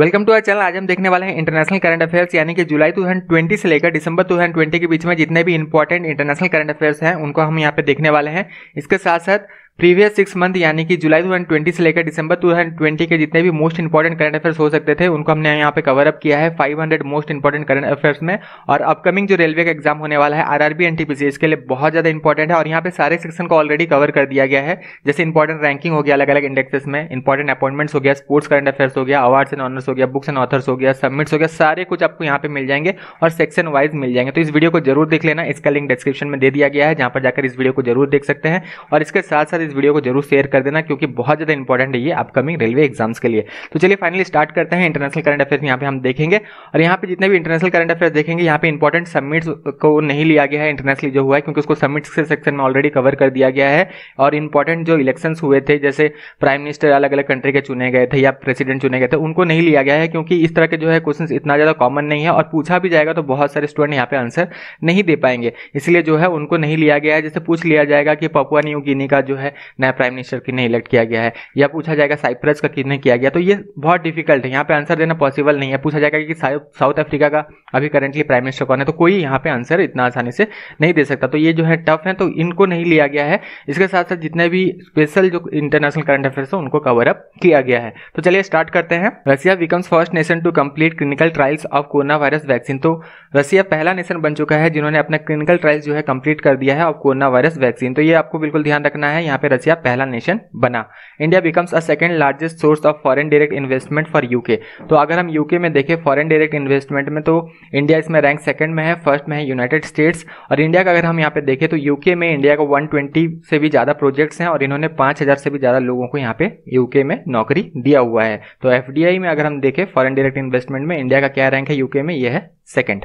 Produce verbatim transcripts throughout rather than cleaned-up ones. Welcome to our channel. आज हम देखने वाले हैं इंटरनेशनल करंट अफेयर्स, यानी कि जुलाई दो हज़ार बीस से लेकर दिसंबर दो हज़ार बीस के बीच में जितने भी इंपॉर्टेंट इंटरनेशनल करंट अफेयर्स हैं उनको हम यहाँ पे देखने वाले हैं। इसके साथ साथ प्रीवियस सिक्स मंथ यानी कि जुलाई दो हज़ार बीस से लेकर दिसंबर दो हज़ार बीस के जितने भी मोस्ट इंपॉर्टेंट करंट अफेयर्स हो सकते थे उनको हमने यहाँ पे कवर अप किया है पाँच सौ मोस्ट इंपॉर्टेंट करंट अफेयर्स में। और अपकमिंग जो रेलवे का एग्जाम होने वाला है आरआरबी एनटीपीसी, इसके लिए बहुत ज़्यादा इंपॉर्टेंट है और यहाँ पे सारे सेक्शन को ऑलरेडी कवर कर दिया गया है। जैसे इंपॉर्टेंट रैंकिंग हो गया अलग अलग इंडेक्सेस में, इंपॉर्टेंट अपॉइंटमेंट्स हो गया, स्पोर्ट्स करंट अफेयर्स हो गया, अवार्ड्स एंड ऑनर्स हो गया, बुक्स एंड ऑथर्स हो गया, सबमिट्स हो गया, सारे कुछ आपको यहाँ पे मिल जाएंगे और सेक्शन वाइज मिल जाएंगे। तो इस वीडियो को जरूर देख लेना, इसका लिंक डिस्क्रिप्शन में दे दिया गया है, जहाँ पर जाकर इस वीडियो को जरूर देख सकते हैं। और इसके साथ साथ इस वीडियो को जरूर शेयर कर देना क्योंकि बहुत ज्यादा इंपॉर्टेंट है ये अपकमिंग रेलवे एग्जाम्स के लिए। तो चलिए फाइनली स्टार्ट करते हैं। इंटरनेशनल करंट अफेयर्स यहाँ पे हम देखेंगे और यहाँ पे जितने भी इंटरनेशनल करंट अफेयर्स देखेंगे यहाँ पे इंपॉर्टेंट सबमिट्स को नहीं लिया गया है इंटरनेशनली जो हुआ है, क्योंकि उसको सबमिट्स के सेक्शन में ऑलरेडी कवर कर दिया गया है। और इंपॉर्टेंट जो इलेक्शंस हुए थे, जैसे प्राइम मिनिस्टर अलग अलग कंट्री के चुने गए थे या प्रेसिडेंट चुने गए थे, उनको नहीं लिया गया है क्योंकि इस तरह के जो है क्वेश्चन इतना ज्यादा कॉमन नहीं है और पूछा भी जाएगा तो बहुत सारे स्टूडेंट यहाँ पे आंसर नहीं दे पाएंगे, इसलिए जो है उनको नहीं लिया गया है। जैसे पूछ लिया जाएगा कि पापुआ न्यू गिनी का जो है नया प्राइम मिनिस्टर किसने इलेक्ट किया गया है, या पूछा जाएगा साइप्रस का किसने किया गया, तो ये बहुत डिफिकल्ट है, यहाँ पे आंसर देना पॉसिबल नहीं है। पूछा जाएगा कि साउथ अफ्रीका का अभी करंटली प्राइम मिनिस्टर कौन है, तो कोई यहाँ पे आंसर इतना आसानी से नहीं दे सकता। तो ये जो है टफ है, तो इनको नहीं लिया गया है। इसके साथ साथ जितने भी स्पेशल जो इंटरनेशनल करंट अफेयर्स है उनको कवर अप किया गया है। तो चलिए स्टार्ट करते हैं। Russia becomes first nation to complete clinical trials of corona virus vaccine. तो रशिया पहला नेशन बन चुका है जिन्होंने अपना क्लिनिकल ट्रायल्स जो है कंप्लीट कर दिया है ऑफ कोरोना वायरस वैक्सीन। तो ये आपको बिल्कुल ध्यान रखना है, यहाँ पे रशिया पहला नेशन बना। India becomes a second largest source of foreign direct investment for UK. तो अगर हम यूके में देखें फॉरेन डायरेक्ट इन्वेस्टमेंट में तो इंडिया इसमें रैंक सेकंड में है, फर्स्ट में है यूनाइटेड स्टेट्स। और इंडिया का अगर हम यहाँ पे देखें तो यूके में इंडिया का एक सौ बीस से भी ज्यादा प्रोजेक्ट्स हैं और इन्होंने पाँच हज़ार से भी ज्यादा लोगों को यहाँ पे यूके में नौकरी दिया हुआ है। तो एफडीआई में अगर हम देखें फॉरेन डायरेक्ट इन्वेस्टमेंट में इंडिया का क्या रैंक है यूके में, यह है second.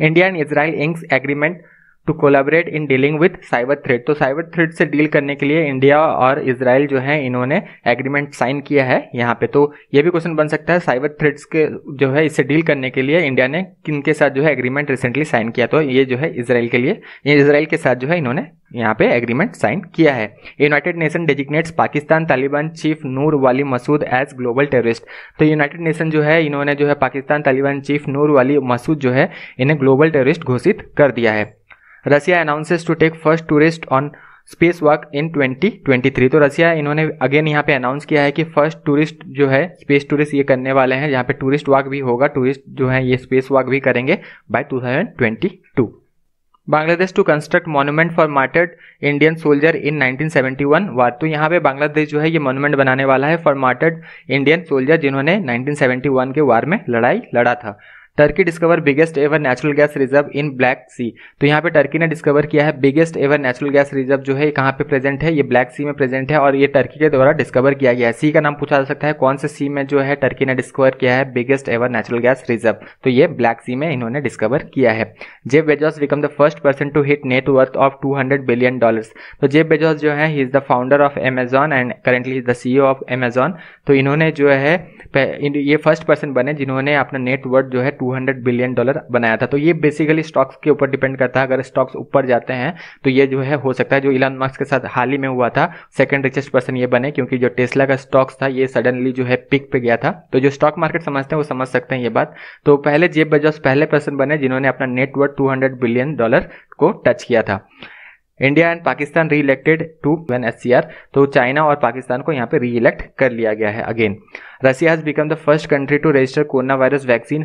India and Israel inks agreement to collaborate in dealing with cyber threat. तो साइबर थ्रेट से डील करने के लिए इंडिया और इजराइल जो है इन्होंने एग्रीमेंट साइन किया है यहाँ पे। तो ये भी क्वेश्चन बन सकता है, साइबर थ्रेट्स के जो है इससे डील करने के लिए इंडिया ने किनके साथ जो है एग्रीमेंट रिसेंटली साइन किया, तो ये जो है इजराइल के लिए, ये इजराइल के साथ जो है इन्होंने यहाँ पे एग्रीमेंट साइन किया है। United Nation designates Pakistan Taliban chief Noor Wali Mehsud as global terrorist. तो यूनाइटेड नेशन जो है इन्होंने जो है पाकिस्तान तालिबान चीफ नूर वाली मसूद जो है इन्हें ग्लोबल टेररिस्ट घोषित कर दिया है। Russia announces to take first tourist on space walk in twenty twenty three. तो रशिया इन्होंने अगेन यहाँ पे अनाउंस किया है कि फर्स्ट टूरिस्ट जो है स्पेस टूरिस्ट ये करने वाले हैं, जहाँ पे टूरिस्ट वॉक भी होगा, टूरिस्ट जो है ये स्पेस वॉक भी करेंगे by two thousand twenty two. Bangladesh to construct monument for martyred Indian soldier in nineteen seventy one war. तो यहाँ पे बांग्लादेश जो है ये मॉन्यूमेंट बनाने वाला है फॉर मार्टर्ड इंडियन सोल्जर जिन्होंने नाइनटीन सेवेंटी वन के वार में लड़ाई लड़ा था। Turkey discover biggest ever natural gas reserve in Black Sea. तो यहाँ पे टर्की ने डिस्कवर किया है biggest ever natural gas reserve जो है कहाँ पे प्रेजेंट है, ये ब्लैक सी में प्रेजेंट है और ये टर्की के द्वारा डिस्कवर किया गया है। सी का नाम पूछा जा सकता है, कौन से सी में जो है टर्की ने डिस्कवर किया है biggest ever natural gas reserve, तो ये ब्लैक सी में इन्होंने डिस्कवर किया है। Jeff Bezos become the first person to hit net worth of two hundred billion dollars. तो जेफ बेजोस जो है he is the founder of Amazon and currently is the CEO of Amazon. तो इन्होंने जो है ये फर्स्ट पर्सन बने जिन्होंने अपना नेटवर्थ जो है टू हंड्रेड बिलियन डॉलर बनाया था। तो ये बेसिकली स्टॉक्स के ऊपर डिपेंड करता है, अगर स्टॉक्स ऊपर जाते हैं तो ये जो है हो सकता है, जो इलन मस्क के साथ हाल ही में हुआ था, सेकंड रिचेस्ट पर्सन ये बने, क्योंकि जो टेस्ला का स्टॉक्स था ये सडनली जो है पिक पे गया था। तो जो स्टॉक मार्केट समझते हैं वो समझ सकते हैं ये बात। तो पहले जेफ बेजोस पहले पर्सन बने जिन्होंने अपना net worth two hundred billion dollar को टच किया था। India and Pakistan reelected to UNHCR. तो चाइना और पाकिस्तान को यहाँ पे री इलेक्ट कर लिया गया है again. Russia has become the first country to register corona virus vaccine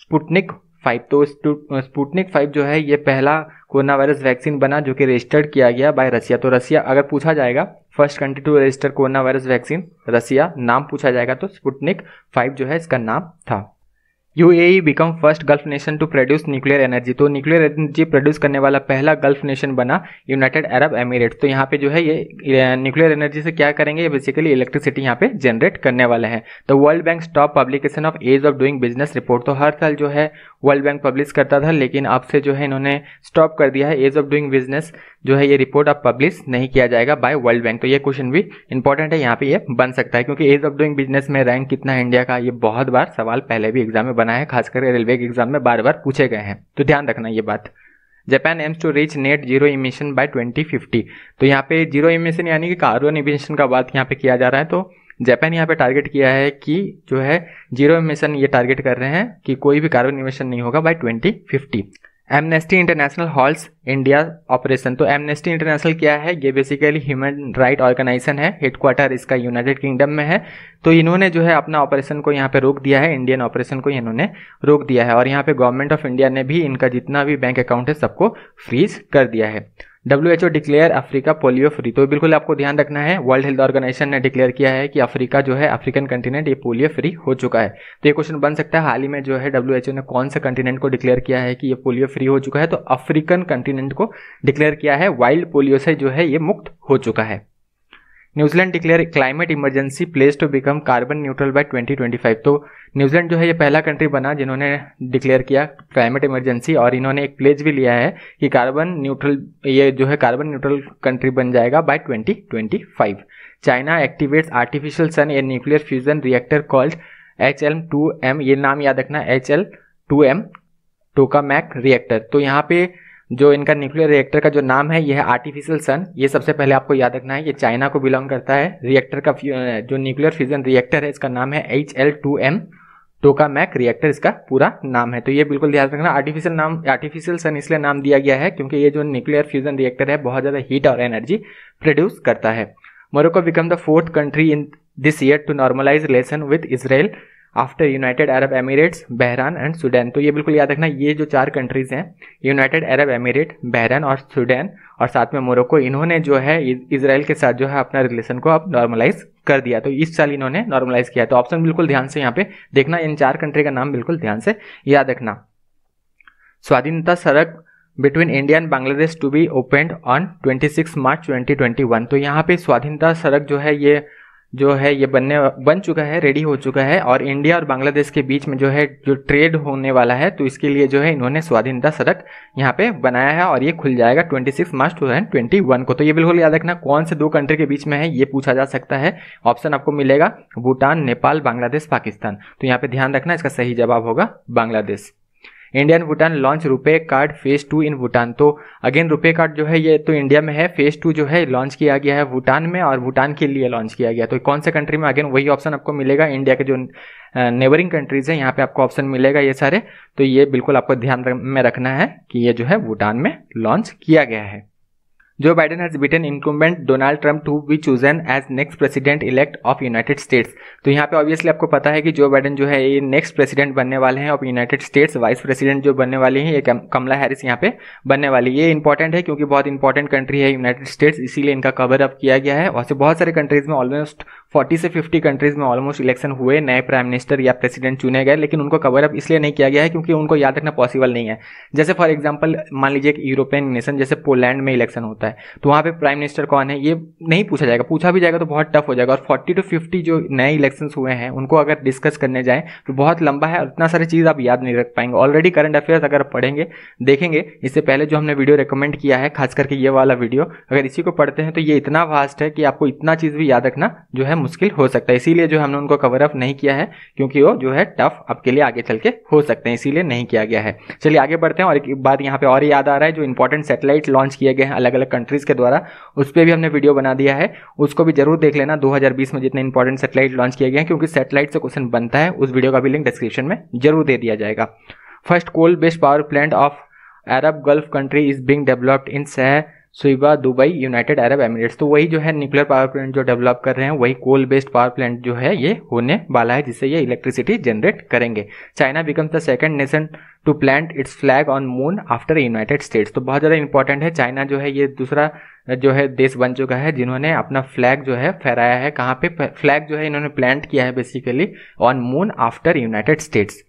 Sputnik five. तो स्पुतनिक फाइव जो है ये पहला कोरोना वायरस वैक्सीन बना जो कि रजिस्टर्ड किया गया बाय रसिया। तो रसिया अगर पूछा जाएगा first country to register corona virus vaccine Russia, नाम पूछा जाएगा तो स्पुतनिक फाइव जो है इसका नाम था। UAE become first gulf nation to produce nuclear energy. तो न्यूक्लियर एनर्जी प्रोड्यूस करने वाला पहला गल्फ नेशन बना यूनाइटेड अरब एमिरेट्स। तो यहाँ पे जो है ये न्यूक्लियर एनर्जी से क्या करेंगे, ये बेसिकली इलेक्ट्रिसिटी यहाँ पे जनरेट करने वाला है। तो World Bank stop publication of ease of doing business report. तो हर साल जो है वर्ल्ड बैंक पब्लिश करता था लेकिन अब से जो है इन्होंने स्टॉप कर दिया है, एज ऑफ डूइंग बिजनेस जो है ये रिपोर्ट अब पब्लिश नहीं किया जाएगा बाय वर्ल्ड बैंक। तो ये क्वेश्चन भी इंपॉर्टेंट है, यहाँ पे ये बन सकता है क्योंकि एज ऑफ डूइंग बिजनेस में रैंक कितना है इंडिया का, ये बहुत बार सवाल पहले भी एग्जाम में बना है, खासकर रेलवे के एग्जाम में बार बार पूछे गए हैं, तो ध्यान रखना ये बात। Japan aims to reach net zero emission by twenty fifty. तो यहाँ पे जीरो इमिशन यानी कि कार्बन इमिशन का बात यहाँ पे किया जा रहा है, तो जापान यहाँ पे टारगेट किया है कि जो है जीरो इमिशन ये टारगेट कर रहे हैं कि कोई भी कार्बन इमिशन नहीं होगा by twenty fifty. Amnesty International halts India operation. तो एमनेस्टी इंटरनेशनल क्या है, ये बेसिकली ह्यूमन राइट ऑर्गेनाइजेशन है, हेडक्वार्टर इसका यूनाइटेड किंगडम में है। तो इन्होंने जो है अपना ऑपरेशन को यहाँ पे रोक दिया है, इंडियन ऑपरेशन को इन्होंने रोक दिया है और यहाँ पे गवर्नमेंट ऑफ इंडिया ने भी इनका जितना भी बैंक अकाउंट है सबको फ्रीज कर दिया है। W H O declare Africa polio free. तो बिल्कुल आपको ध्यान रखना है, वर्ल्ड हेल्थ ऑर्गेनाइजेशन ने डिक्लेयर किया है कि अफ्रीका जो है अफ्रीकन कंटिनेंट ये पोलियो फ्री हो चुका है। तो ये क्वेश्चन बन सकता है हाल ही में जो है डब्ल्यू एच ओ ने कौन सा कंटिनेंट को डिक्लेयर किया है कि ये पोलियो फ्री हो चुका है, तो अफ्रीकन कंटिनेंट को डिक्लेयर किया है, वाइल्ड पोलियो से जो है ये मुक्त हो चुका है। New Zealand declare climate emergency place to become carbon neutral by twenty twenty five. तो न्यूजीलैंड जो है ये पहला कंट्री बना जिन्होंने डिक्लेयर किया क्लाइमेट इमरजेंसी और इन्होंने एक प्लेज भी लिया है कि कार्बन न्यूट्रल ये जो है कार्बन न्यूट्रल कंट्री बन जाएगा by twenty twenty five. China activates artificial sun a nuclear fusion reactor called H L two M, ये नाम याद रखना, H L two M Tokamak reactor. तो यहाँ पे जो इनका न्यूक्लियर रिएक्टर का जो नाम है यह है आर्टिफिशियल सन, ये सबसे पहले आपको याद रखना है, ये चाइना को बिलोंग करता है। रिएक्टर का जो न्यूक्लियर फ्यूजन रिएक्टर है इसका नाम है H L two M Tokamak reactor, इसका पूरा नाम है। तो ये बिल्कुल ध्यान रखना, आर्टिफिशियल नाम आर्टिफिशियल सन इसलिए नाम दिया गया है क्योंकि ये जो न्यूक्लियर फ्यूजन रिएक्टर है बहुत ज़्यादा हीट और एनर्जी प्रोड्यूस करता है। Morocco become the fourth country in this year to normalise relation with Israel after United Arab Emirates, Bahrain and Sudan. तो ये बिल्कुल याद रखना, ये जो चार कंट्रीज हैं यूनाइटेड अरब एमिरेट, बहरान और सूडान और साथ में मोरक्को, इन्होंने जो है इसराइल के साथ जो है अपना रिलेशन को अब नॉर्मलाइज कर दिया। तो इस साल इन्होंने नॉर्मलाइज किया। तो ऑप्शन बिल्कुल ध्यान से यहाँ पे देखना, इन चार कंट्री का नाम बिल्कुल ध्यान से याद रखना। स्वाधीनता सड़क between India and Bangladesh to be open on twenty six March twenty twenty one. तो यहाँ पे स्वाधीनता सड़क जो है ये जो है ये बनने बन चुका है, रेडी हो चुका है और इंडिया और बांग्लादेश के बीच में जो है जो ट्रेड होने वाला है तो इसके लिए जो है इन्होंने स्वाधीनता सड़क यहाँ पे बनाया है और ये खुल जाएगा twenty six March twenty twenty one को। तो ये बिल्कुल याद रखना, कौन से दो कंट्री के बीच में है ये पूछा जा सकता है, ऑप्शन आपको मिलेगा भूटान, नेपाल, बांग्लादेश, पाकिस्तान। तो यहाँ पे ध्यान रखना, इसका सही जवाब होगा Bangladesh. India and Bhutan launch RuPay card phase two in Bhutan. तो अगेन रुपे कार्ड जो है ये तो इंडिया में है, फेज टू जो है लॉन्च किया गया है भूटान में और भूटान के लिए लॉन्च किया गया। तो कौन से कंट्री में, अगेन वही ऑप्शन आपको मिलेगा, इंडिया के जो नेबरिंग कंट्रीज हैं यहाँ पे आपको ऑप्शन मिलेगा ये सारे। तो ये बिल्कुल आपको ध्यान में रखना है कि ये जो है भूटान में लॉन्च किया गया है। Joe Biden has beaten incumbent Donald Trump to be chosen as next president elect of United States. तो यहाँ पे ऑब्वियसली आपको पता है कि जो बाइडेन जो है ये नेक्स्ट प्रेसिडेंट बनने वाले हैं of United States. Vice president जो बनने वाले हैं ये कमला हैरिस यहाँ पे बनने वाली है। ये इंपॉर्टेंट है क्योंकि बहुत इंपॉर्टेंट कंट्री है यूनाइटेड स्टेट्स, इसीलिए इनका कवर अप किया गया है। वैसे बहुत सारे कंट्रीज में ऑलमोस्ट फोर्टी से फिफ्टी कंट्रीज में ऑलमोस्ट इलेक्शन हुए, नए प्राइम मिनिस्टर या प्रेसिडेंट चुने गए, लेकिन उनको कवर अप इसलिए नहीं किया गया है क्योंकि उनको याद रखना पॉसिबल नहीं है। जैसे फॉर एग्जांपल मान लीजिए एक यूरोपियन नेशन जैसे पोलैंड में इलेक्शन होता है तो वहाँ पे प्राइम मिनिस्टर कौन है ये नहीं पूछा जाएगा, पूछा भी जाएगा तो बहुत टफ हो जाएगा। और फोर्टी टू फिफ्टी जो नए इलेक्शन हुए हैं उनको अगर डिस्कस करने जाएं तो बहुत लंबा है और इतना सारी चीज़ आप याद नहीं रख पाएंगे। ऑलरेडी करंट अफेयर्स अगर पढ़ेंगे देखेंगे, इससे पहले जो हमने वीडियो रिकमेंड किया है खास करके ये वाला वीडियो, अगर इसी को पढ़ते हैं तो ये इतना वास्ट है कि आपको इतना चीज़ भी याद रखना जो है मुश्किल हो सकता है। इसीलिए जो हमने उनको कवर अप नहीं किया है क्योंकि वो जो है टफ आपके लिए आगे चल के हो सकते हैं, इसीलिए नहीं किया गया है। चलिए आगे बढ़ते हैं। और एक बात यहाँ पे और याद आ रहा है, जो इंपॉर्टेंट सैटेलाइट लॉन्च किए गए हैं अलग अलग कंट्रीज के द्वारा उस पर भी हमने वीडियो बना दिया है, उसको भी जरूर देख लेना। दो हज़ार बीस में जितने इंपॉर्टेंट सैटेलाइट लॉन्च किए गए हैं क्योंकि सैटेलाइट से क्वेश्चन बनता है, उस वीडियो का भी लिंक डिस्क्रिप्शन में जरूर दे दिया जाएगा। First coal based power plant of Arab gulf country is being developed in Saih Shuaib Dubai United Arab Emirates. तो वही जो है न्यूक्लियर पावर प्लांट जो डेवलप कर रहे हैं वही कोल बेस्ड पावर प्लांट जो है ये होने वाला है जिससे ये इलेक्ट्रिसिटी जनरेट करेंगे। China becomes the second nation to plant its flag on moon after United States. तो बहुत ज़्यादा इंपॉर्टेंट है, चाइना जो है ये दूसरा जो है देश बन चुका है जिन्होंने अपना फ्लैग जो है फहराया है। कहाँ पे फ्लैग जो है इन्होंने प्लांट किया है basically on moon after United States.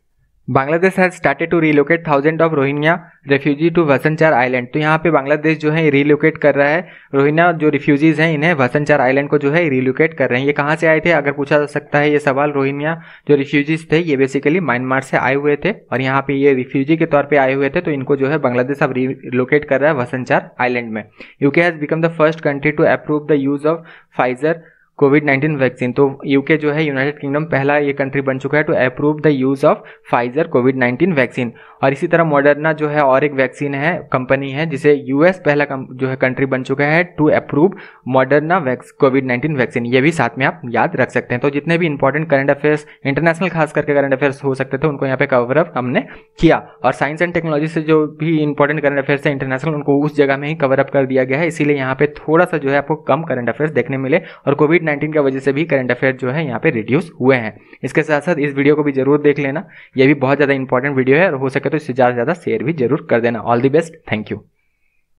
Bangladesh has started to relocate thousand of Rohingya refugee to Bhasan Char island. तो यहाँ पे बांग्लादेश जो है रिलोकेट कर रहा है रोहिंग्या जो रिफ्यूजीज हैं इन्हें भसनचार आइलैंड को जो है रिलोकेट कर रहे हैं। ये कहाँ से आए थे अगर पूछा जा सकता है ये सवाल। रोहिंग्या जो रिफ्यूजीज थे ये बेसिकली म्यांमार से आए हुए थे और यहाँ पे ये रिफ्यूजी के तौर पर आए हुए थे, तो इनको जो है बांग्लादेश अब रिलोकेट कर रहा है भसनचार आइलैंड में। UK has become the first country to approve the use of Pfizer COVID nineteen vaccine. तो यूके जो है यूनाइटेड किंगडम पहला ये कंट्री बन चुका है to approve the use of Pfizer COVID nineteen vaccine. और इसी तरह मॉडर्ना जो है और एक वैक्सीन है, कंपनी है, जिसे यूएस पहला जो है कंट्री बन चुका है to approve Moderna COVID nineteen vaccine. ये भी साथ में आप याद रख सकते हैं। तो जितने भी इंपॉर्टेंट करंट अफेयर्स, इंटरनेशनल खास करके करंट अफेयर्स हो सकते थे, उनको यहाँ पे कवर अप हमने किया। और साइंस एंड टेक्नोलॉजी से जो भी इंपॉर्टेंट करंट अफेयर्स है इंटरनेशनल, उनको उस जगह में ही कवर अप कर दिया गया है, इसीलिए यहाँ पे थोड़ा सा जो है आपको कम करंट अफेयर्स देखने मिले। और कोविड नाइन्टीन की वजह से भी करंट अफेयर जो है यहाँ पे रिड्यूस हुए हैं। इसके साथ साथ इस वीडियो को भी जरूर देख लेना, यह भी बहुत ज़्यादा इंपॉर्टेंट वीडियो है, और हो सके तो इससे ज़्यादा से ज़्यादा शेयर भी जरूर कर देना। All the best, thank you.